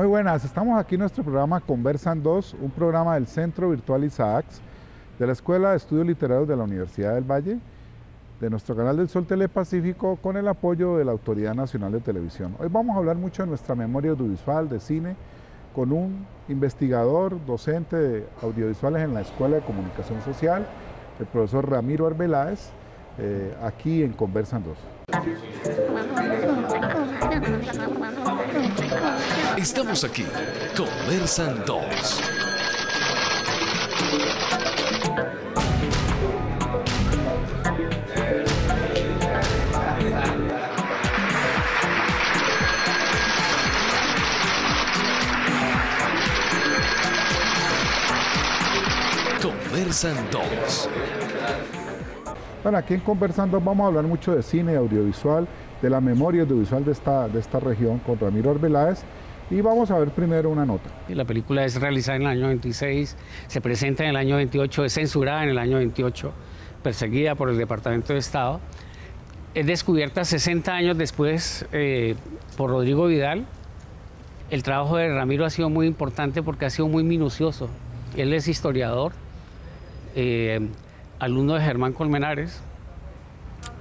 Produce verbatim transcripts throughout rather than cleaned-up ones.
Muy buenas, estamos aquí en nuestro programa Conversan dos, un programa del Centro Virtual Isaacs, de la Escuela de Estudios Literarios de la Universidad del Valle, de nuestro canal del Sol Telepacífico, con el apoyo de la Autoridad Nacional de Televisión. Hoy vamos a hablar mucho de nuestra memoria audiovisual, de cine, con un investigador, docente de audiovisuales en la Escuela de Comunicación Social, el profesor Ramiro Arbeláez, eh, aquí en Conversan dos. Estamos aquí, Conversan dos. Conversan dos. Bueno, aquí en Conversan dos vamos a hablar mucho de cine, audiovisual, de la memoria audiovisual de esta, de esta región con Ramiro Arbeláez. Y vamos a ver primero una nota. La película es realizada en el año veintiséis, se presenta en el año veintiocho, es censurada en el año veintiocho, perseguida por el Departamento de Estado. Es descubierta sesenta años después eh, por Rodrigo Vidal. El trabajo de Ramiro ha sido muy importante porque ha sido muy minucioso. Él es historiador, eh, alumno de Germán Colmenares,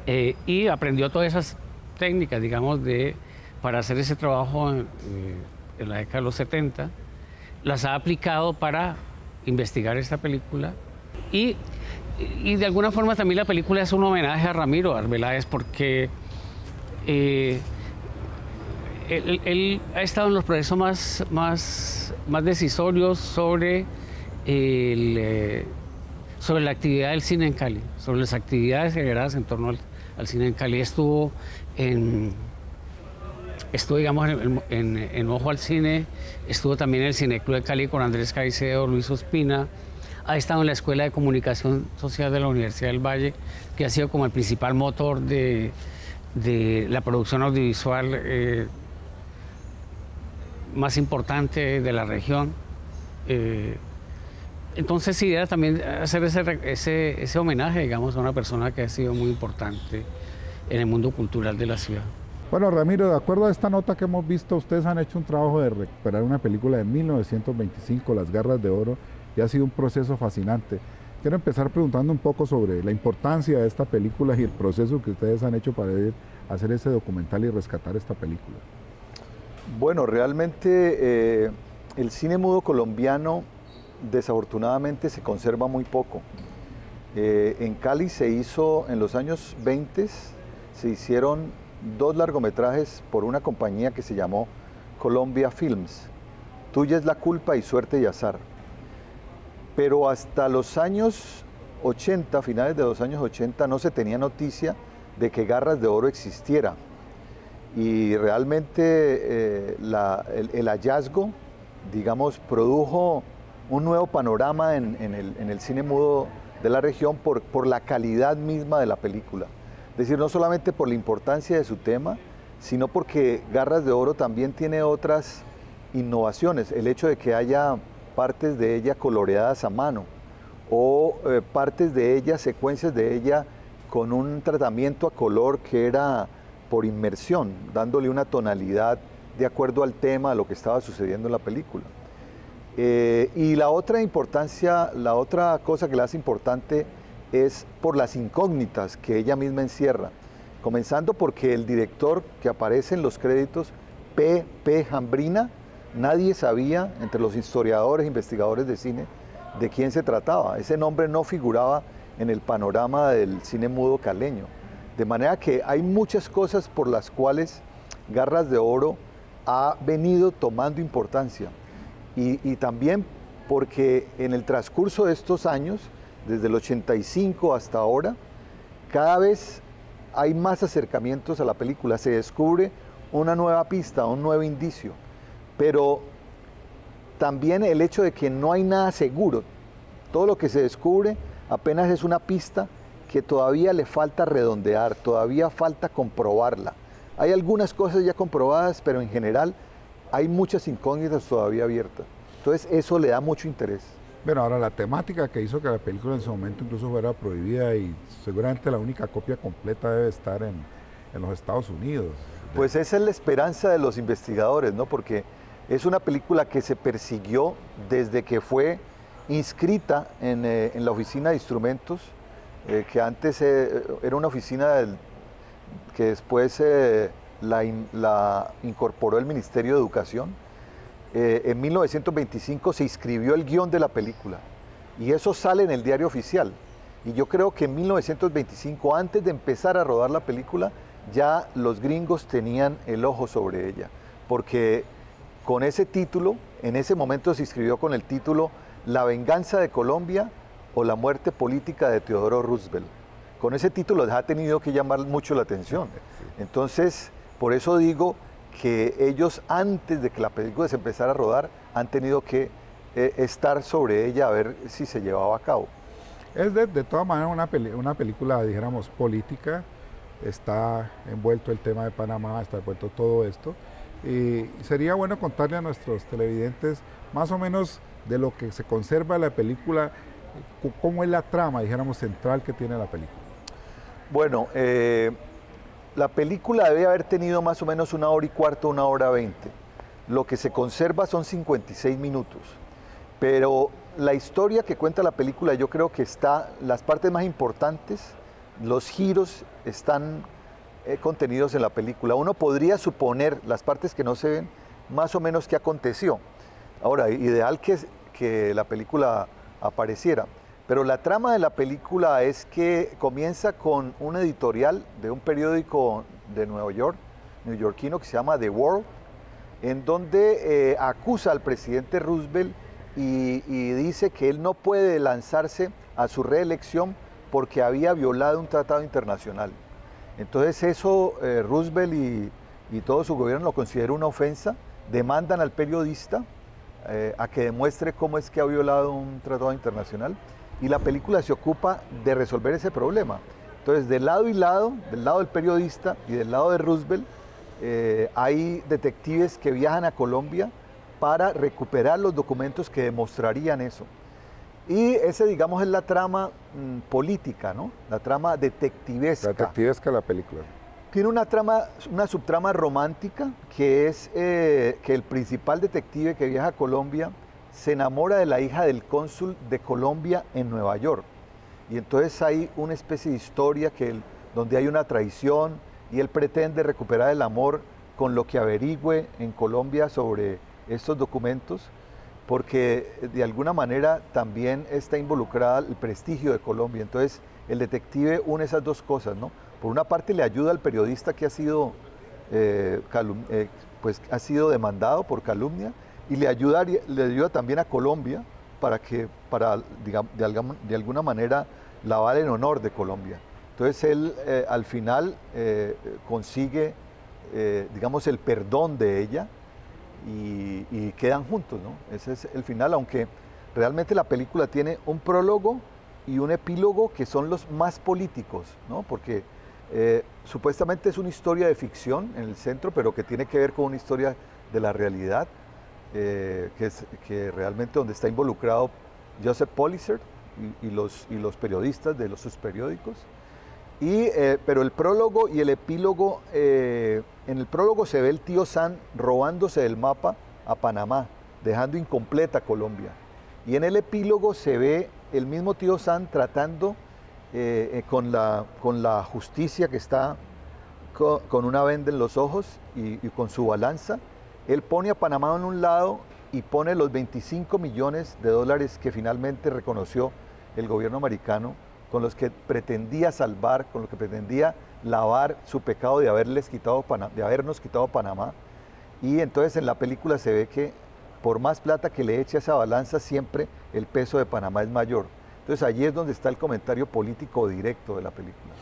eh, y aprendió todas esas técnicas, digamos, de, para hacer ese trabajo eh, en la década de los setenta, las ha aplicado para investigar esta película y, y de alguna forma también la película es un homenaje a Ramiro Arbeláez porque eh, él, él ha estado en los procesos más, más, más decisorios sobre, el, sobre la actividad del cine en Cali, sobre las actividades generadas en torno al, al cine en Cali. Estuvo en... Estuvo, digamos, en, en, en Ojo al Cine, estuvo también en el Cine Club de Cali con Andrés Caicedo, Luis Ospina, ha estado en la Escuela de Comunicación Social de la Universidad del Valle, que ha sido como el principal motor de, de la producción audiovisual eh, más importante de la región. Eh, entonces, sí, era también hacer ese, ese, ese homenaje, digamos, a una persona que ha sido muy importante en el mundo cultural de la ciudad. Bueno, Ramiro, de acuerdo a esta nota que hemos visto, ustedes han hecho un trabajo de recuperar una película de mil novecientos veinticinco, Las Garras de Oro, y ha sido un proceso fascinante. Quiero empezar preguntando un poco sobre la importancia de esta película y el proceso que ustedes han hecho para hacer ese documental y rescatar esta película. Bueno, realmente eh, el cine mudo colombiano desafortunadamente se conserva muy poco. Eh, en Cali se hizo, en los años veinte, se hicieron dos largometrajes por una compañía que se llamó Colombia Films, Tuya es la Culpa y Suerte y Azar. Pero hasta los años ochenta, finales de los años ochenta, no se tenía noticia de que Garras de Oro existiera. Y realmente eh, la, el, el hallazgo, digamos, produjo un nuevo panorama en, en, el, en el cine mudo de la región por, por la calidad misma de la película. Es decir, no solamente por la importancia de su tema, sino porque Garras de Oro también tiene otras innovaciones. El hecho de que haya partes de ella coloreadas a mano o eh, partes de ella, secuencias de ella con un tratamiento a color que era por inmersión, dándole una tonalidad de acuerdo al tema, a lo que estaba sucediendo en la película. Eh, y la otra importancia, la otra cosa que la hace importante es por las incógnitas que ella misma encierra, comenzando porque el director que aparece en los créditos, Pepe Jambrina, nadie sabía entre los historiadores, investigadores de cine, de quién se trataba. Ese nombre no figuraba en el panorama del cine mudo caleño. De manera que hay muchas cosas por las cuales Garras de Oro ha venido tomando importancia y, y también porque en el transcurso de estos años, desde el ochenta y cinco hasta ahora, cada vez hay más acercamientos a la película, se descubre una nueva pista, un nuevo indicio, pero también el hecho de que no hay nada seguro, todo lo que se descubre apenas es una pista que todavía le falta redondear, todavía falta comprobarla. Hay algunas cosas ya comprobadas, pero en general hay muchas incógnitas todavía abiertas, entonces eso le da mucho interés. Bueno, ahora la temática que hizo que la película en su momento incluso fuera prohibida y seguramente la única copia completa debe estar en, en los Estados Unidos. Pues esa es la esperanza de los investigadores, ¿no? Porque Es una película que se persiguió desde que fue inscrita en, eh, en la oficina de instrumentos, eh, que antes eh, era una oficina del, que después eh, la, in, la incorporó el Ministerio de Educación. Eh, en mil novecientos veinticinco se inscribió el guión de la película y eso sale en el diario oficial. Y yo creo que en mil novecientos veinticinco, antes de empezar a rodar la película, ya los gringos tenían el ojo sobre ella, porque con ese título, en ese momento se inscribió con el título La venganza de Colombia o la muerte política de Theodore Roosevelt. Con ese título les ha tenido que llamar mucho la atención. Entonces, por eso digo que ellos, antes de que la película se empezara a rodar, han tenido que eh, estar sobre ella a ver si se llevaba a cabo. Es de, de todas maneras una, peli, una película, dijéramos, política. Está envuelto el tema de Panamá, está envuelto todo esto. Y sería bueno contarle a nuestros televidentes más o menos de lo que se conserva de la película, cómo es la trama, dijéramos, central que tiene la película. Bueno, eh, la película debe haber tenido más o menos una hora y cuarto, una hora veinte. Lo que se conserva son cincuenta y seis minutos. Pero la historia que cuenta la película, yo creo que está, las partes más importantes, los giros están eh, contenidos en la película. Uno podría suponer, las partes que no se ven, más o menos qué aconteció. Ahora, ideal que, que la película apareciera, pero la trama de la película es que comienza con un editorial de un periódico de Nueva York, neoyorquino, que se llama The World, en donde eh, acusa al presidente Roosevelt y, y dice que él no puede lanzarse a su reelección porque había violado un tratado internacional. Entonces eso eh, Roosevelt y, y todo su gobierno lo considera una ofensa, demandan al periodista Eh, a que demuestre cómo es que ha violado un tratado internacional, y la película se ocupa de resolver ese problema. Entonces, de lado y lado, del lado del periodista y del lado de Roosevelt, eh, hay detectives que viajan a Colombia para recuperar los documentos que demostrarían eso. Y ese, digamos, es la trama mmm, política, ¿no? La trama detectivesca. La detectivesca de la película. Tiene una trama, una subtrama romántica, que es eh, que el principal detective que viaja a Colombia se enamora de la hija del cónsul de Colombia en Nueva York. Y entonces hay una especie de historia que él, donde hay una traición y él pretende recuperar el amor con lo que averigüe en Colombia sobre estos documentos, porque de alguna manera también está involucrada el prestigio de Colombia. Entonces el detective une esas dos cosas, ¿no? Por una parte le ayuda al periodista que ha sido, eh, calum eh, pues, ha sido demandado por calumnia, y le ayuda, le ayuda también a Colombia para que, para, digamos, de, alg de alguna manera, lavar el honor de Colombia. Entonces él eh, al final eh, consigue, eh, digamos, el perdón de ella y, y quedan juntos, ¿no? Ese es el final, aunque realmente la película tiene un prólogo y un epílogo que son los más políticos, ¿no? Porque Eh, supuestamente es una historia de ficción en el centro, pero que tiene que ver con una historia de la realidad, eh, que, es, que realmente donde está involucrado Joseph Pulitzer y, y, los, y los periodistas de los, sus periódicos. Y, eh, pero el prólogo y el epílogo, eh, en el prólogo se ve el tío Sam robándose del mapa a Panamá, dejando incompleta Colombia. Y en el epílogo se ve el mismo tío Sam tratando Eh, eh, con, la, con la justicia, que está co con una venda en los ojos y, y con su balanza. Él pone a Panamá en un lado y pone los veinticinco millones de dólares que finalmente reconoció el gobierno americano, con los que pretendía salvar, con los que pretendía lavar su pecado de, haberles quitado Panamá, de habernos quitado Panamá. Y entonces en la película se ve que por más plata que le eche a esa balanza, siempre el peso de Panamá es mayor. Entonces, allí es donde está el comentario político directo de la película.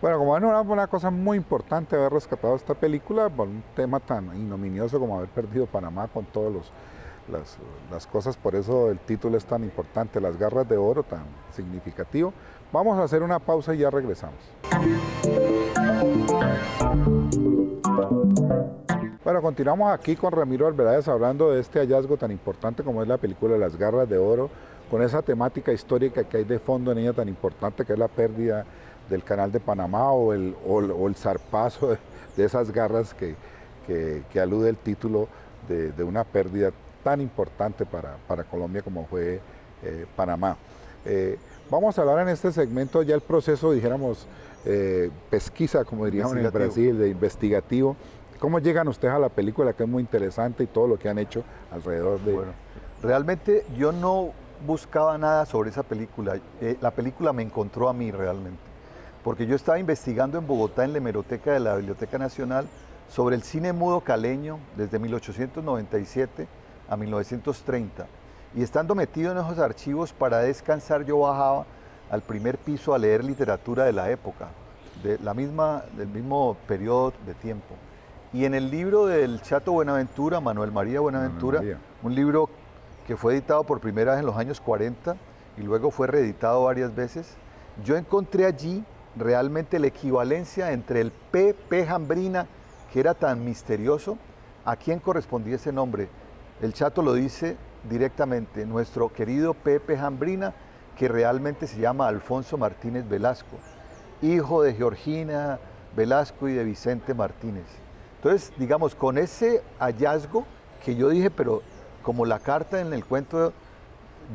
Bueno, como ven, una, una cosa muy importante haber rescatado esta película por un tema tan ignominioso como haber perdido Panamá con todas las, las cosas. Por eso el título es tan importante, Las Garras de Oro, tan significativo. Vamos a hacer una pausa y ya regresamos. Bueno, continuamos aquí con Ramiro Arbeláez hablando de este hallazgo tan importante como es la película Las Garras de Oro, con esa temática histórica que hay de fondo en ella tan importante, que es la pérdida del canal de Panamá o el, o, o el zarpazo de, de esas garras que, que, que alude el título de, de una pérdida tan importante para, para Colombia como fue eh, Panamá. Eh, vamos a hablar en este segmento ya el proceso, dijéramos, eh, pesquisa, como diríamos en Brasil, de investigativo. ¿Cómo llegan ustedes a la película, que es muy interesante, y todo lo que han hecho alrededor de...? Bueno, realmente yo no buscaba nada sobre esa película. Eh, la película me encontró a mí realmente, porque yo estaba investigando en Bogotá, en la hemeroteca de la Biblioteca Nacional, sobre el cine mudo caleño desde mil ochocientos noventa y siete a mil novecientos treinta. Y estando metido en esos archivos, para descansar yo bajaba al primer piso a leer literatura de la época, de la misma, del mismo periodo de tiempo. Y en el libro del Chato Buenaventura, Manuel María Buenaventura, Manuel María. un libro que fue editado por primera vez en los años cuarenta y luego fue reeditado varias veces, yo encontré allí realmente la equivalencia entre el Pepe Jambrina, que era tan misterioso, a quién correspondía ese nombre. El Chato lo dice directamente, nuestro querido Pepe Jambrina, que realmente se llama Alfonso Martínez Velasco, hijo de Georgina Velasco y de Vicente Martínez. Entonces, digamos, con ese hallazgo que yo dije, pero como la carta en el cuento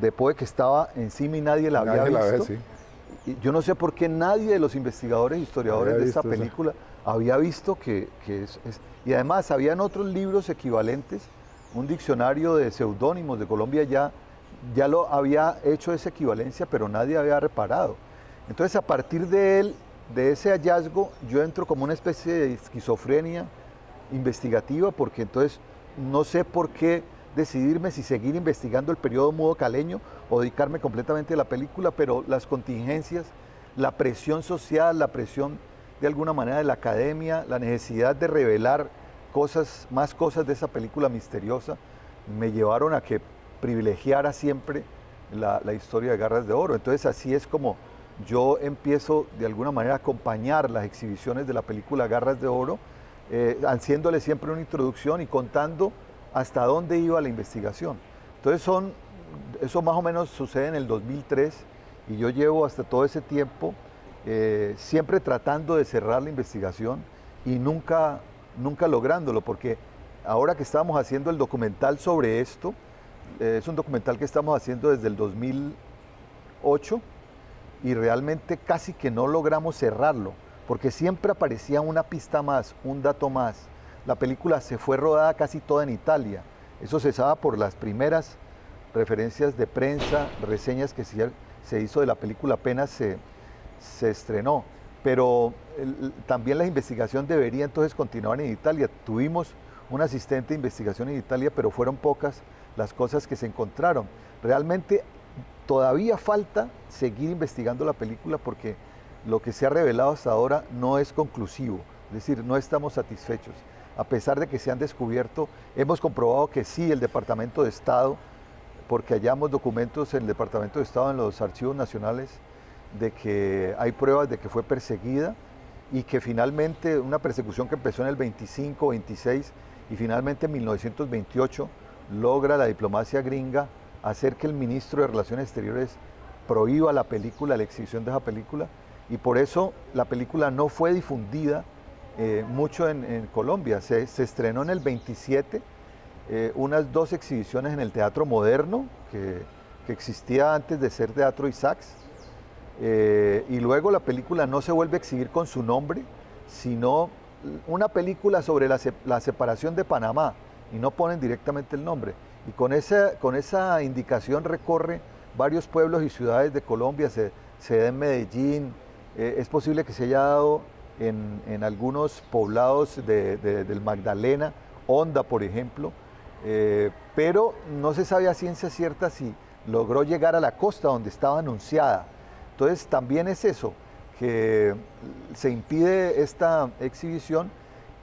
de Poe que estaba encima y nadie la nadie había visto, la ve, sí. Yo no sé por qué nadie de los investigadores e historiadores de esta película eso. había visto que, que es, es... Y además, habían otros libros equivalentes, un diccionario de seudónimos de Colombia ya, ya lo había hecho esa equivalencia, pero nadie había reparado. Entonces, a partir de él, de ese hallazgo, yo entro como una especie de esquizofrenia investigativa, porque entonces no sé por qué decidirme si seguir investigando el periodo mudo caleño o dedicarme completamente a la película, pero las contingencias, la presión social, la presión de alguna manera de la academia, la necesidad de revelar cosas, más cosas de esa película misteriosa, me llevaron a que privilegiara siempre la, la historia de Garras de Oro. Entonces así es como yo empiezo de alguna manera a acompañar las exhibiciones de la película Garras de Oro, eh, haciéndole siempre una introducción y contando hasta dónde iba la investigación. Entonces son, eso más o menos sucede en el dos mil tres, y yo llevo hasta todo ese tiempo eh, siempre tratando de cerrar la investigación y nunca, nunca lográndolo, porque ahora que estamos haciendo el documental sobre esto, eh, es un documental que estamos haciendo desde el dos mil ocho, y realmente casi que no logramos cerrarlo, porque siempre aparecía una pista más, un dato más. La película se fue rodada casi toda en Italia. Eso se sabe por las primeras referencias de prensa, reseñas que se hizo de la película apenas se, se estrenó. Pero el, también la investigación debería entonces continuar en Italia. Tuvimos un asistente de investigación en Italia, pero fueron pocas las cosas que se encontraron. Realmente todavía falta seguir investigando la película, porque lo que se ha revelado hasta ahora no es conclusivo. Es decir, no estamos satisfechos. A pesar de que se han descubierto, hemos comprobado que sí, el Departamento de Estado, porque hallamos documentos en el Departamento de Estado, en los archivos nacionales, de que hay pruebas de que fue perseguida, y que finalmente una persecución que empezó en el veinticinco, veintiséis, y finalmente en mil novecientos veintiocho logra la diplomacia gringa hacer que el ministro de Relaciones Exteriores prohíba la película, la exhibición de esa película, y por eso la película no fue difundida Eh, mucho en, en Colombia. Se, se estrenó en el veintisiete, eh, unas dos exhibiciones en el Teatro Moderno, que, que existía antes de ser Teatro Isaacs, eh, y luego la película no se vuelve a exhibir con su nombre, sino una película sobre la, la separación de Panamá, y no ponen directamente el nombre. Y con esa, con esa indicación recorre varios pueblos y ciudades de Colombia, se, se da en Medellín, eh, es posible que se haya dado En, en algunos poblados de, de, del Magdalena, Honda por ejemplo, eh, pero no se sabe a ciencia cierta si logró llegar a la costa donde estaba anunciada. Entonces también es eso, que se impide esta exhibición,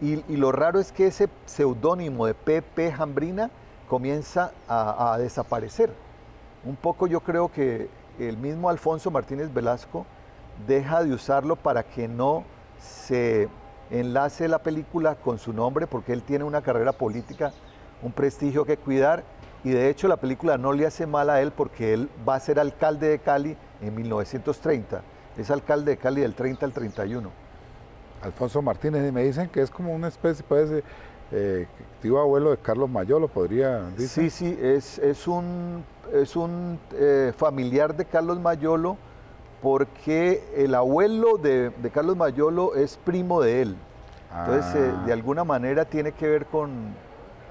y, y lo raro es que ese seudónimo de Pepe Jambrina comienza a, a desaparecer. Un poco yo creo que el mismo Alfonso Martínez Velasco deja de usarlo para que no se enlace la película con su nombre, porque él tiene una carrera política, un prestigio que cuidar, y de hecho la película no le hace mal a él, porque él va a ser alcalde de Cali en mil novecientos treinta, es alcalde de Cali del treinta al treinta y uno. Alfonso Martínez, y me dicen que es como una especie, puede ser, eh, tío abuelo de Carlos Mayolo, podría decir. Sí, sí, es, es un, es un eh, familiar de Carlos Mayolo, porque el abuelo de, de Carlos Mayolo es primo de él. Ah. Entonces, eh, de alguna manera tiene que ver con,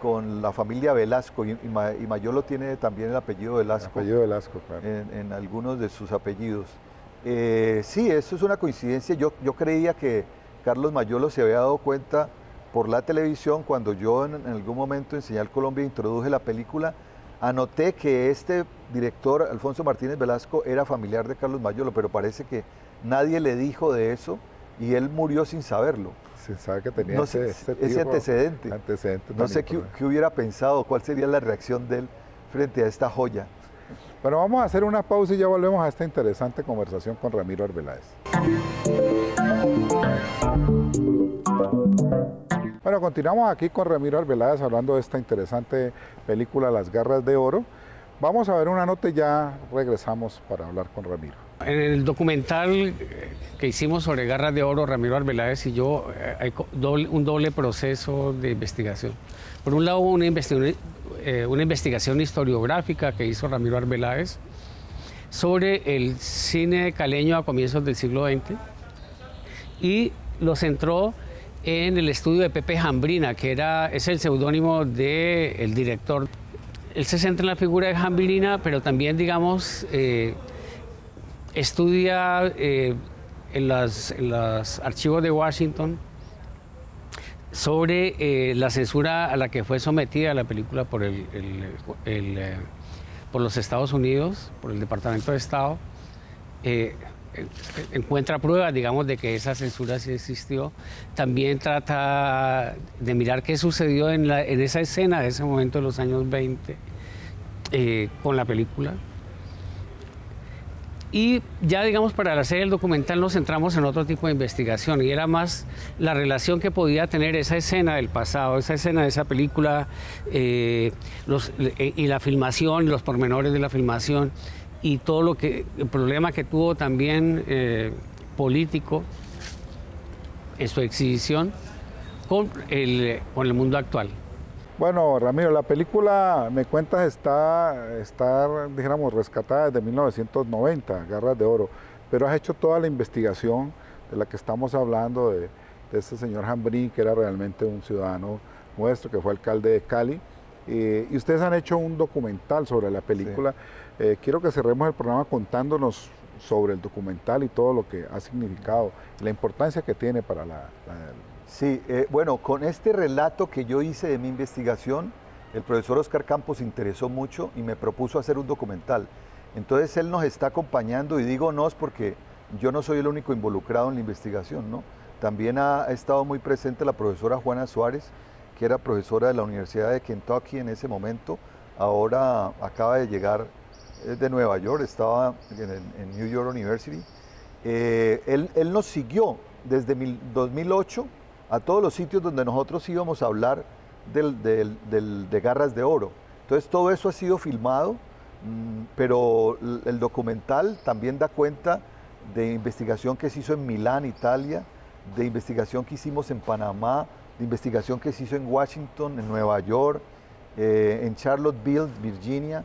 con la familia Velasco, y, y, Ma, y Mayolo tiene también el apellido Velasco. El apellido Velasco, claro. En, en algunos de sus apellidos. Eh, sí, eso es una coincidencia. Yo, yo creía que Carlos Mayolo se había dado cuenta por la televisión cuando yo en, en algún momento en Señal Colombia introduje la película. Anoté que este director, Alfonso Martínez Velasco, era familiar de Carlos Mayolo, pero parece que nadie le dijo de eso y él murió sin saberlo. Sin saber que tenía no ese, ese, tipo, ese antecedente. antecedente no sé qué, qué hubiera pensado, cuál sería la reacción de él frente a esta joya. Bueno, vamos a hacer una pausa y ya volvemos a esta interesante conversación con Ramiro Arbeláez. Bueno, continuamos aquí con Ramiro Arbeláez hablando de esta interesante película Las Garras de Oro. Vamos a ver una nota y ya regresamos para hablar con Ramiro. En el documental que hicimos sobre Garras de Oro, Ramiro Arbeláez y yo, hay doble, un doble proceso de investigación. Por un lado, una, investig eh, una investigación historiográfica que hizo Ramiro Arbeláez sobre el cine caleño a comienzos del siglo veinte, y lo centró en el estudio de Pepe Jambrina, que era, es el seudónimo del director. Él se centra en la figura de Jambrina, pero también, digamos, eh, estudia eh, en los en las archivos de Washington sobre eh, la censura a la que fue sometida la película por, el, el, el, eh, por los Estados Unidos, por el Departamento de Estado. Eh, encuentra pruebas, digamos, de que esa censura sí existió. También trata de mirar qué sucedió en, la, en esa escena de ese momento de los años veinte eh, con la película. Y ya, digamos, para hacer el documental nos centramos en otro tipo de investigación, y era más la relación que podía tener esa escena del pasado, esa escena de esa película eh, los, eh, y la filmación, los pormenores de la filmación, y todo lo que, el problema que tuvo también eh, político en su exhibición con el, con el mundo actual. Bueno, Ramiro, la película, me cuentas, está, está, dijéramos, rescatada desde mil novecientos noventa, Garras de Oro, pero has hecho toda la investigación de la que estamos hablando, de, de este señor Jambrín, que era realmente un ciudadano nuestro, que fue alcalde de Cali, eh, y ustedes han hecho un documental sobre la película. Sí. Eh, quiero que cerremos el programa contándonos sobre el documental y todo lo que ha significado, la importancia que tiene para la... la Sí, eh, bueno, con este relato que yo hice de mi investigación, el profesor Oscar Campos se interesó mucho y me propuso hacer un documental. Entonces él nos está acompañando, y digo nos porque yo no soy el único involucrado en la investigación, ¿no? También ha, ha estado muy presente la profesora Juana Suárez, que era profesora de la Universidad de Kentucky en ese momento, ahora acaba de llegar de Nueva York, estaba en, el, en New York University. Eh, él, él nos siguió desde mil, dos mil ocho a todos los sitios donde nosotros íbamos a hablar del, del, del, de Garras de Oro. Entonces todo eso ha sido filmado, pero el documental también da cuenta de investigación que se hizo en Milán, Italia, de investigación que hicimos en Panamá, de investigación que se hizo en Washington, en Nueva York, eh, en Charlottesville, Virginia.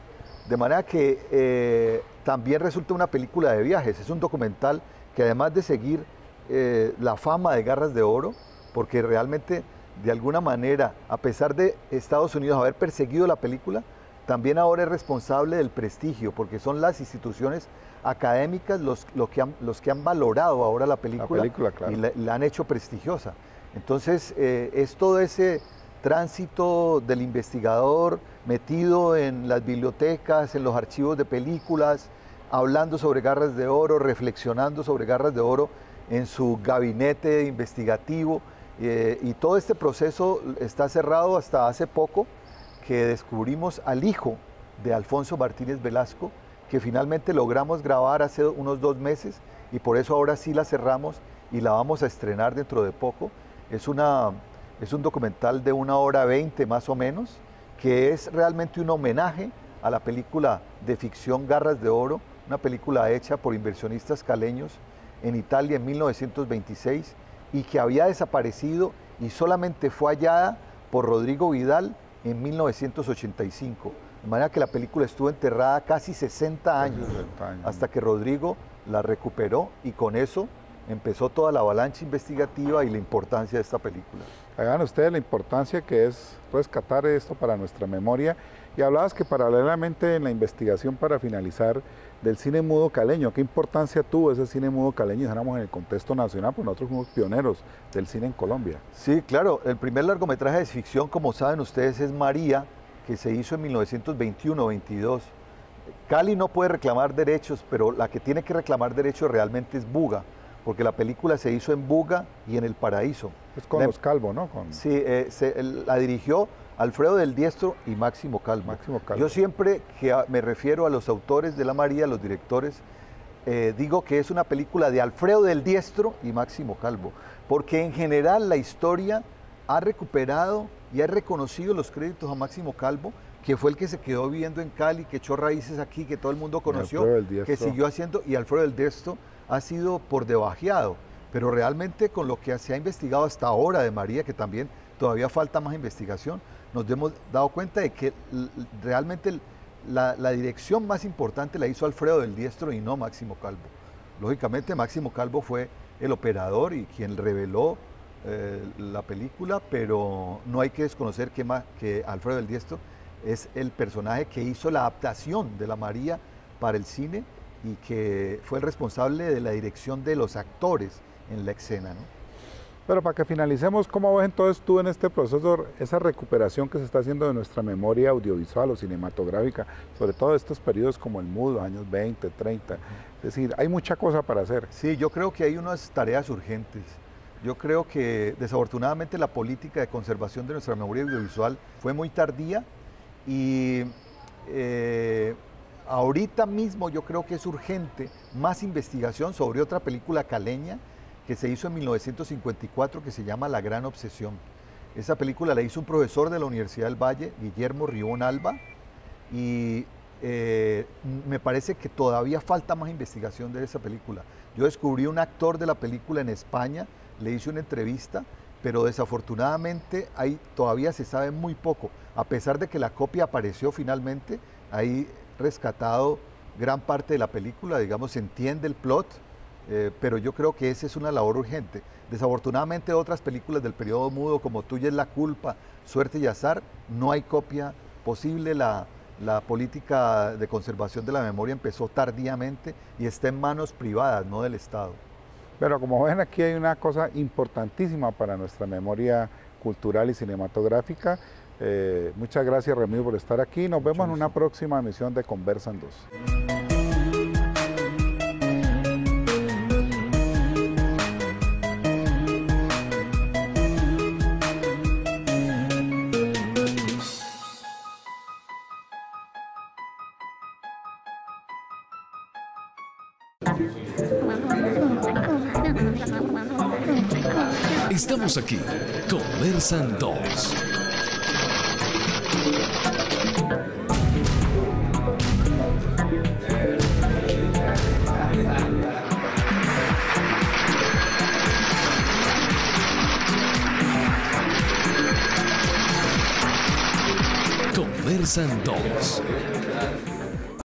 De manera que eh, también resulta una película de viajes. Es un documental que, además de seguir eh, la fama de Garras de Oro, porque realmente, de alguna manera, a pesar de Estados Unidos haber perseguido la película, también ahora es responsable del prestigio, porque son las instituciones académicas los, los, que, han, los que han valorado ahora la película, la película claro. y la, la han hecho prestigiosa. Entonces, eh, es todo ese tránsito del investigador metido en las bibliotecas, en los archivos de películas, hablando sobre Garras de Oro, reflexionando sobre Garras de Oro en su gabinete investigativo, eh, y todo este proceso está cerrado hasta hace poco, que descubrimos al hijo de Alfonso Martínez Velasco, que finalmente logramos grabar hace unos dos meses, y por eso ahora sí la cerramos y la vamos a estrenar dentro de poco. Es una... Es un documental de una hora veinte más o menos, que es realmente un homenaje a la película de ficción Garras de Oro, una película hecha por inversionistas caleños en Italia en mil novecientos veintiséis, y que había desaparecido y solamente fue hallada por Rodrigo Vidal en mil novecientos ochenta y cinco. De manera que la película estuvo enterrada casi sesenta años, sesenta años, hasta que Rodrigo la recuperó, y con eso empezó toda la avalancha investigativa y la importancia de esta película. Hagan ustedes la importancia que es rescatar esto para nuestra memoria. Y hablabas que paralelamente en la investigación, para finalizar, del cine mudo caleño, ¿qué importancia tuvo ese cine mudo caleño? Dijéramos en el contexto nacional, pues nosotros fuimos pioneros del cine en Colombia. Sí, claro, el primer largometraje de ficción, como saben ustedes, es María, que se hizo en mil novecientos veintiuno veintidós. Cali no puede reclamar derechos, pero la que tiene que reclamar derechos realmente es Buga, porque la película se hizo en Buga y en El Paraíso. Es con la, los Calvo, ¿no? Con... Sí, eh, se, la dirigió Alfredo del Diestro y Máximo Calvo. Máximo Calvo. Yo siempre que me refiero a los autores de La María, los directores, eh, digo que es una película de Alfredo del Diestro y Máximo Calvo, porque en general la historia ha recuperado y ha reconocido los créditos a Máximo Calvo, que fue el que se quedó viviendo en Cali, que echó raíces aquí, que todo el mundo conoció, que siguió haciendo, y Alfredo del Diestro ha sido por debajeado, pero realmente con lo que se ha investigado hasta ahora de María, que también todavía falta más investigación, nos hemos dado cuenta de que realmente la, la dirección más importante la hizo Alfredo del Diestro y no Máximo Calvo. Lógicamente Máximo Calvo fue el operador y quien reveló eh, la película, pero no hay que desconocer que, que Alfredo del Diestro es el personaje que hizo la adaptación de La María para el cine y que fue el responsable de la dirección de los actores en la escena, ¿no? Pero para que finalicemos, ¿cómo ves entonces tú en este proceso esa recuperación que se está haciendo de nuestra memoria audiovisual o cinematográfica, sobre todo estos periodos como el mudo, años veinte, treinta? Es decir, hay mucha cosa para hacer. Sí, yo creo que hay unas tareas urgentes. Yo creo que desafortunadamente la política de conservación de nuestra memoria audiovisual fue muy tardía y eh, ahorita mismo yo creo que es urgente más investigación sobre otra película caleña que se hizo en mil novecientos cincuenta y cuatro, que se llama La Gran Obsesión. Esa película la hizo un profesor de la Universidad del Valle, Guillermo Ribón Alba, y eh, me parece que todavía falta más investigación de esa película. Yo descubrí un actor de la película en España, le hice una entrevista, pero desafortunadamente ahí todavía se sabe muy poco. A pesar de que la copia apareció finalmente, ahí rescatado gran parte de la película, digamos, se entiende el plot, Eh, pero yo creo que esa es una labor urgente. Desafortunadamente otras películas del periodo mudo como Tuya es la Culpa, Suerte y Azar, no hay copia posible. La, la política de conservación de la memoria empezó tardíamente y está en manos privadas, no del Estado. Pero como ven, aquí hay una cosa importantísima para nuestra memoria cultural y cinematográfica. Eh, muchas gracias, Ramiro, por estar aquí. Nos vemos en una próxima emisión de Conversan dos. Estamos aquí, Conversan dos. Conversan dos.